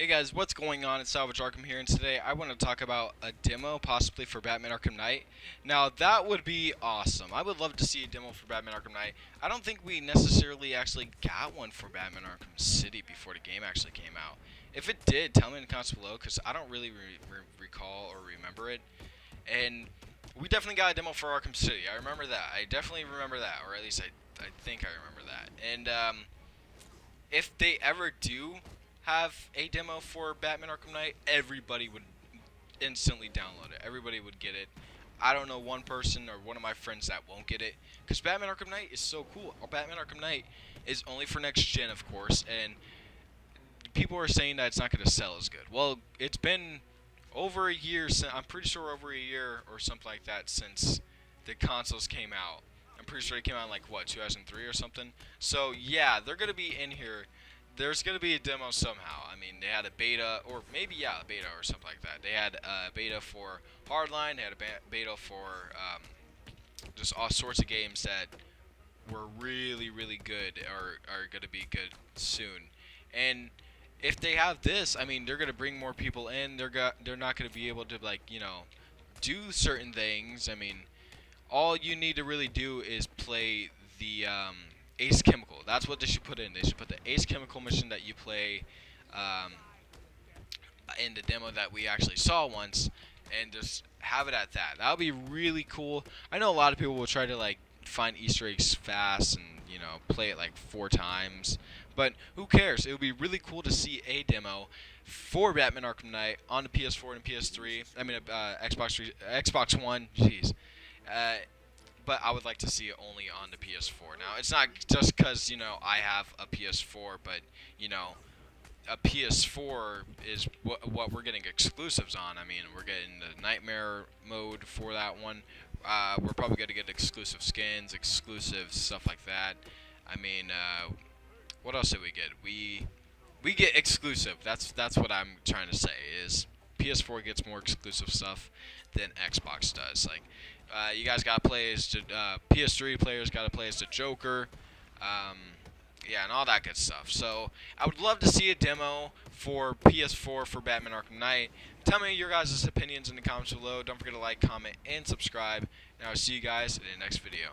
Hey guys, what's going on? It's Salvage Arkham here, and today I want to talk about a demo possibly for Batman Arkham Knight. Now that would be awesome. I would love to see a demo for Batman Arkham Knight. I don't think we necessarily actually got one for Batman Arkham City before the game actually came out. If it did, tell me in the comments below, because I don't really recall or remember it. And we definitely got a demo for Arkham City. I remember that. I definitely remember that, or at least I think I remember that. And if they ever do have a demo for Batman Arkham Knight, everybody would instantly download it. Everybody would get it. I don't know one person or one of my friends that won't get it, because Batman Arkham Knight is so cool. Batman Arkham Knight is only for next gen, of course, and people are saying that it's not going to sell as good. Well, it's been over a year since, I'm pretty sure over a year or something like that, since the consoles came out. I'm pretty sure they came out in like, what, 2003 or something? So yeah, they're going to be in here. There's going to be a demo somehow. I mean, they had a beta, or maybe, yeah, a beta or something like that. They had a beta for Hardline. They had a beta for just all sorts of games that were really, really good, or are going to be good soon. And if they have this, I mean, they're going to bring more people in. They're not going to be able to, like, you know, do certain things. I mean, all you need to really do is play the Ace Chemical. That's what they should put in. They should put the Ace Chemical mission that you play in the demo that we actually saw once, and just have it at that. That would be really cool. I know a lot of people will try to like find Easter eggs fast and, you know, play it like 4 times, but who cares? It would be really cool to see a demo for Batman Arkham Knight on the PS4 and PS3. I mean, Xbox One. Jeez. But I would like to see it only on the PS4. Now, it's not just because, you know, I have a PS4, but, you know, a PS4 is what we're getting exclusives on. I mean, we're getting the Nightmare mode for that one. We're probably going to get exclusive skins, exclusive stuff like that. I mean, what else did we get? We get exclusive. That's what I'm trying to say, is PS4 gets more exclusive stuff than Xbox does. Like, you guys got to play as PS3 players got to play as the Joker, yeah, and all that good stuff. So I would love to see a demo for PS4 for Batman Arkham Knight. Tell me your guys' opinions in the comments below. Don't forget to like, comment, and subscribe. And I'll see you guys in the next video.